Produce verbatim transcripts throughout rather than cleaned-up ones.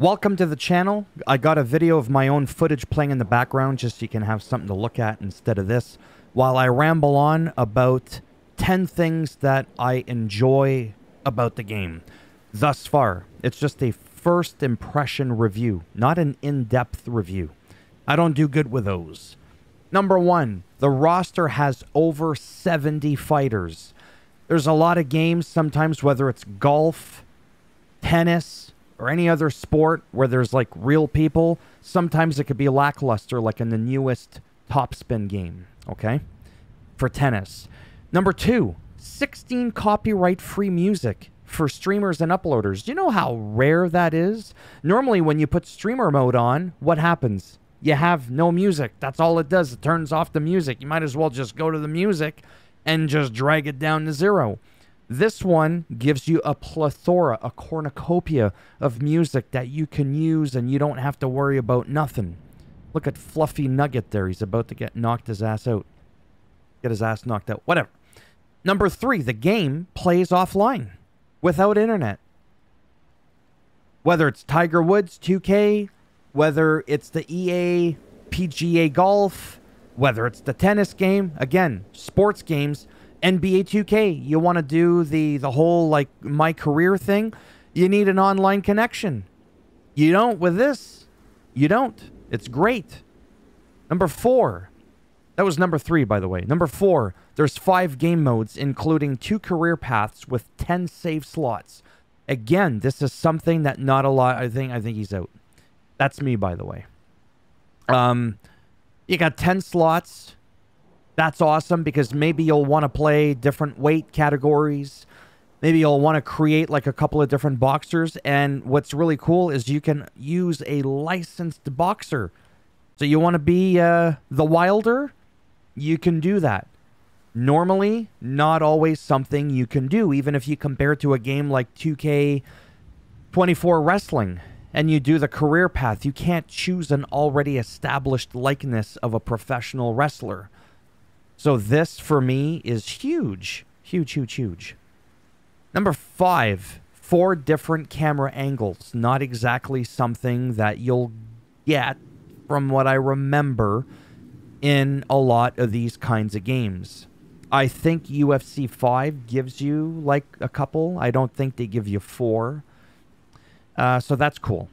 Welcome to the channel. I got a video of my own footage playing in the background just so you can have something to look at instead of this. While I ramble on about ten things that I enjoy about the game thus far. It's just a first impression review, not an in-depth review. I don't do good with those. Number one, the roster has over seventy fighters. There's a lot of games sometimes, whether it's golf, tennis, or any other sport where there's like real people, sometimes it could be lackluster, like in the newest Topspin game, okay? For tennis. Number two, sixteen copyright-free music for streamers and uploaders. Do you know how rare that is? Normally, when you put streamer mode on, what happens? You have no music. That's all it does. It turns off the music. You might as well just go to the music and just drag it down to zero. This one gives you a plethora, a cornucopia of music that you can use and you don't have to worry about nothing. Look at Fluffy Nugget there. He's about to get knocked his ass out. Get his ass knocked out. Whatever. Number three, the game plays offline without internet. Whether it's Tiger Woods, two K, whether it's the E A, P G A Golf, whether it's the tennis game, again, sports games, N B A two K, you want to do the, the whole, like, my career thing, you need an online connection. You don't with this. You don't. It's great. Number four. That was number three, by the way. Number four, there's five game modes, including two career paths with ten save slots. Again, this is something that not a lot, I think, I think he's out. That's me, by the way. Um, you got ten slots. That's awesome because maybe you'll want to play different weight categories. Maybe you'll want to create like a couple of different boxers. And what's really cool is you can use a licensed boxer. So you want to be uh, the Wilder? You can do that. Normally, not always something you can do, even if you compare it to a game like two K twenty-four Wrestling. And you do the career path. You can't choose an already established likeness of a professional wrestler. So this, for me, is huge. Huge, huge, huge. Number five, four different camera angles. Not exactly something that you'll get, from what I remember, in a lot of these kinds of games. I think U F C five gives you, like, a couple. I don't think they give you four. Uh, so that's cool.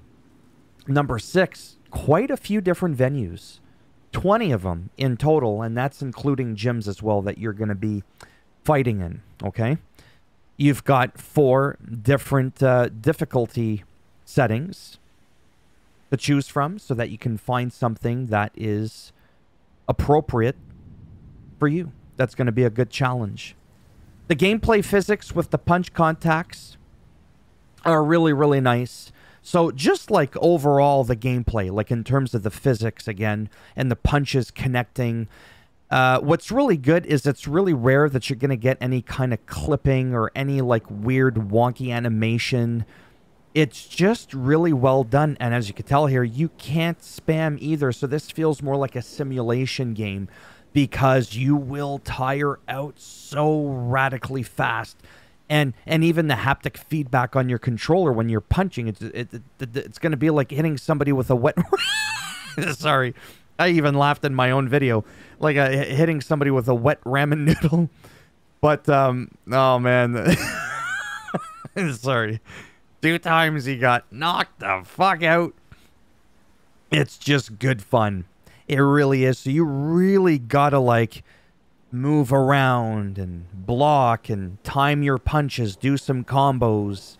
Number six, quite a few different venues. twenty of them in total, and that's including gyms as well that you're going to be fighting in, okay? You've got four different uh, difficulty settings to choose from so that you can find something that is appropriate for you. That's going to be a good challenge. The gameplay physics with the punch contacts are really, really nice. So just like overall the gameplay, like in terms of the physics again, and the punches connecting, uh, what's really good is it's really rare that you're going to get any kind of clipping or any like weird wonky animation. It's just really well done. And as you can tell here, you can't spam either. So this feels more like a simulation game because you will tire out so radically fast. And and even the haptic feedback on your controller when you're punching, it's it, it, it, it's going to be like hitting somebody with a wet... Sorry, I even laughed in my own video. Like uh, hitting somebody with a wet ramen noodle. But, um, oh man. Sorry. Two times he got knocked the fuck out. It's just good fun. It really is. So you really got to like... move around and block and time your punches, do some combos.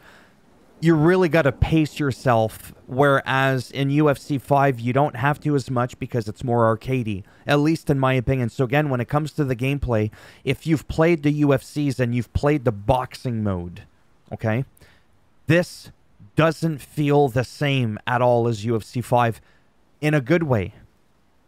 You really got to pace yourself, whereas in U F C five, you don't have to as much because it's more arcadey, at least in my opinion. So again, when it comes to the gameplay, if you've played the U F Cs and you've played the boxing mode, okay, this doesn't feel the same at all as U F C five in a good way.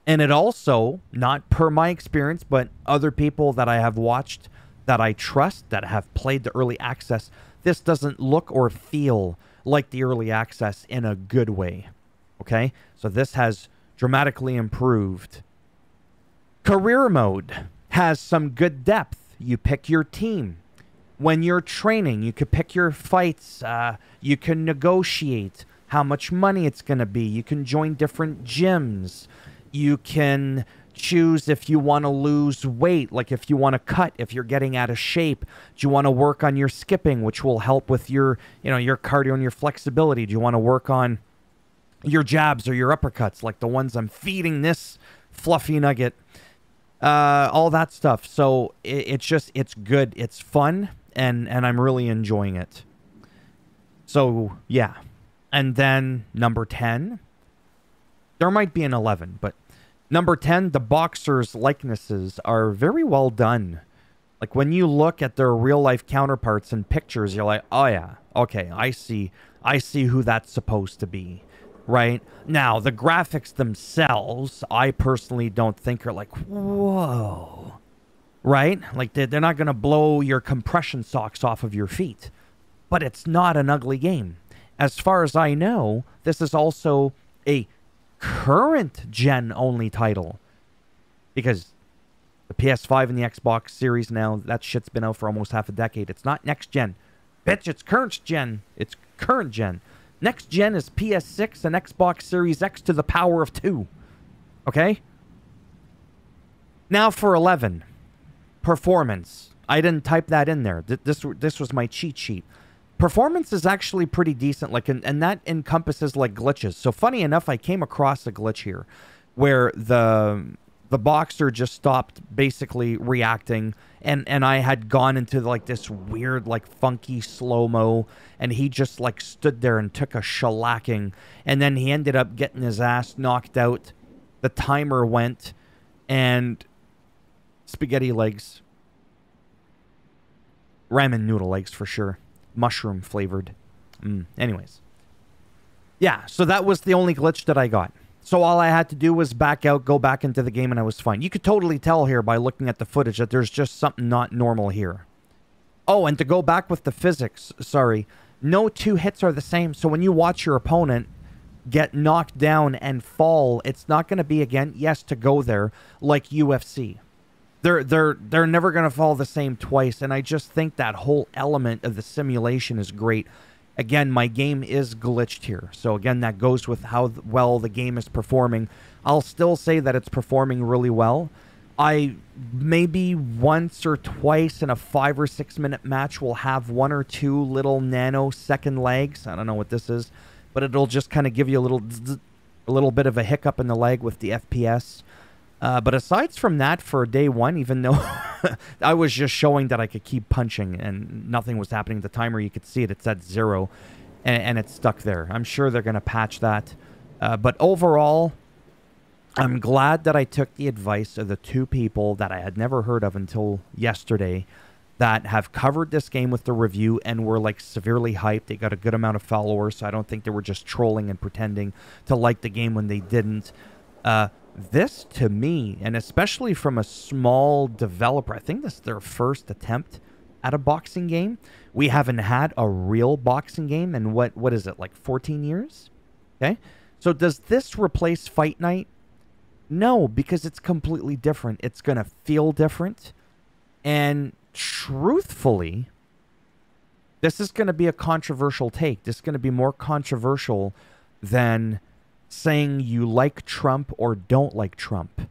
And it also, not per my experience, but other people that I have watched, that I trust, that have played the early access, this doesn't look or feel like the early access in a good way. Okay? So this has dramatically improved. Career mode has some good depth. You pick your team. When you're training, you could pick your fights. Uh, you can negotiate. how much money it's going to be. You can join different gyms. You can choose if you want to lose weight, like if you want to cut, if you're getting out of shape. Do you want to work on your skipping, which will help with your, you know, your cardio and your flexibility? Do you want to work on your jabs or your uppercuts, like the ones I'm feeding this fluffy nugget? Uh, all that stuff. So it, it's just, it's good. It's fun. And, and I'm really enjoying it. So yeah. And then number ten, there might be an eleven, but number ten, the boxers' likenesses are very well done. Like when you look at their real life counterparts in pictures, you're like, oh yeah, okay, I see. I see who that's supposed to be. Right now, the graphics themselves, I personally don't think are like, whoa, right? Like they're not going to blow your compression socks off of your feet, but it's not an ugly game. As far as I know, this is also a current gen only title, because the P S five and the Xbox series now, that shit's been out for almost half a decade. It's not next gen. Bitch, it's current gen. It's current gen. Next gen is P S six and Xbox Series X to the power of two. Okay? Now for eleven. Performance. I didn't type that in there. This, this was my cheat sheet. Performance is actually pretty decent, like, and, and that encompasses, like, glitches. So, funny enough, I came across a glitch here where the, the boxer just stopped basically reacting. And, and I had gone into like this weird, like funky slow-mo, and he just like stood there and took a shellacking, and then he ended up getting his ass knocked out. The timer went, and spaghetti legs, ramen noodle legs for sure, mushroom flavored. Mm. Anyways, yeah, so that was the only glitch that I got. So all I had to do was back out, go back into the game, and I was fine. You could totally tell here by looking at the footage that there's just something not normal here. Oh, and to go back with the physics, sorry, no two hits are the same. So when you watch your opponent get knocked down and fall, it's not going to be, again, yes, to go there, like U F C. They're, they're, they're never going to fall the same twice, and I just think that whole element of the simulation is great. Again, my game is glitched here. So again, that goes with how well the game is performing. I'll still say that it's performing really well. I maybe once or twice in a five or six minute match will have one or two little nanosecond lags. I don't know what this is, but it'll just kind of give you a little, a little bit of a hiccup in the leg with the F P S. Uh, but aside from that, for day one, even though I was just showing that I could keep punching and nothing was happening, the timer, you could see it, it's at zero, and, and it's stuck there. I'm sure they're going to patch that. Uh, but overall, I'm glad that I took the advice of the two people that I had never heard of until yesterday that have covered this game with the review and were like severely hyped. They got a good amount of followers, so I don't think they were just trolling and pretending to like the game when they didn't. Uh, This, to me, and especially from a small developer, I think this is their first attempt at a boxing game. We haven't had a real boxing game in, what, what is it, like fourteen years? Okay. So does this replace Fight Night? No, because it's completely different. It's going to feel different. And truthfully, this is going to be a controversial take. This is going to be more controversial than saying you like Trump or don't like Trump.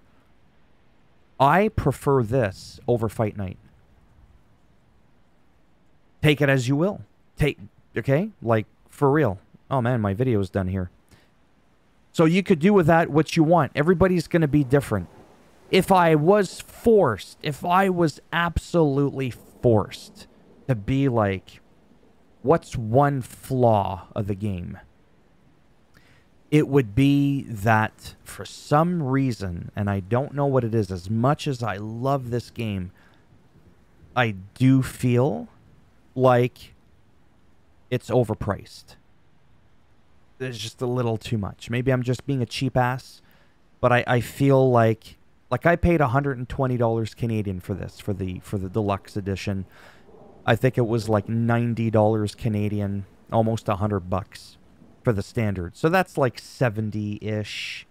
I prefer this over Fight Night. Take it as you will. Take, okay? Like, for real. Oh man, my video is done here. So you could do with that what you want. Everybody's going to be different. If I was forced, if I was absolutely forced to be like, what's one flaw of the game? It would be that for some reason, and I don't know what it is, as much as I love this game, I do feel like it's overpriced. It's just a little too much. Maybe I'm just being a cheap ass, but I, I feel like like I paid one hundred twenty dollars Canadian for this, for the for the deluxe edition. I think it was like ninety dollars Canadian, almost one hundred bucks. For the standard. So that's like seventy-ish,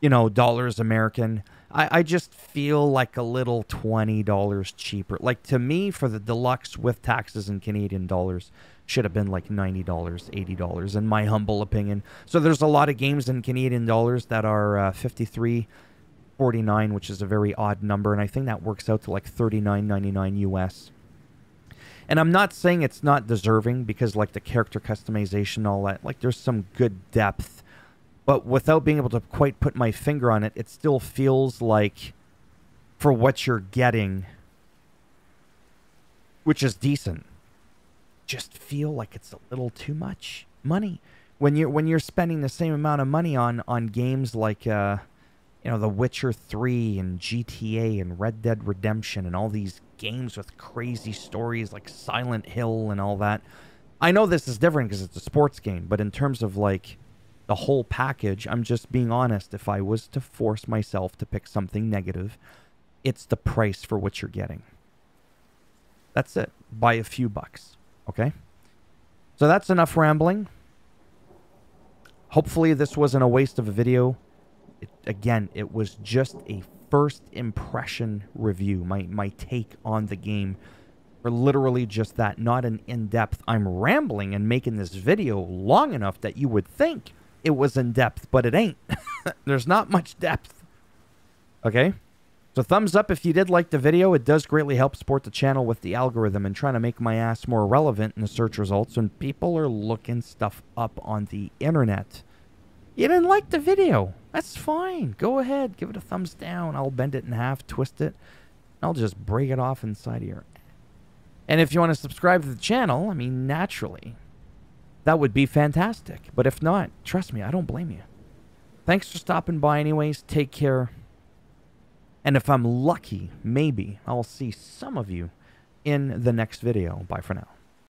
you know, dollars American. I, I just feel like a little twenty dollars cheaper. Like, to me, for the deluxe with taxes and Canadian dollars should have been like ninety dollars, eighty dollars in my humble opinion. So there's a lot of games in Canadian dollars that are uh, fifty-three forty-nine, which is a very odd number, and I think that works out to like thirty-nine ninety-nine U S. And I'm not saying it's not deserving, because like the character customization, all that, like there's some good depth. But without being able to quite put my finger on it, it still feels like for what you're getting, which is decent, just feel like it's a little too much money. When you're, when you're spending the same amount of money on, on games like, uh, you know, The Witcher three and G T A and Red Dead Redemption and all these games with crazy stories like Silent Hill and all that. I know this is different because it's a sports game, but in terms of like the whole package, I'm just being honest. If I was to force myself to pick something negative, it's the price for what you're getting. That's it, by a few bucks, okay? So that's enough rambling. Hopefully this wasn't a waste of a video. It, again, it was just a first impression review, my, my take on the game. Or literally just that, not an in-depth, I'm rambling and making this video long enough that you would think it was in-depth, but it ain't. There's not much depth, okay? So thumbs up if you did like the video. It does greatly help support the channel with the algorithm and trying to make my ass more relevant in the search results when people are looking stuff up on the internet. You didn't like the video. That's fine. Go ahead. Give it a thumbs down. I'll bend it in half, twist it. I'll just break it off inside of your... And if you want to subscribe to the channel, I mean, naturally, that would be fantastic. But if not, trust me, I don't blame you. Thanks for stopping by anyways. Take care. And if I'm lucky, maybe I'll see some of you in the next video. Bye for now.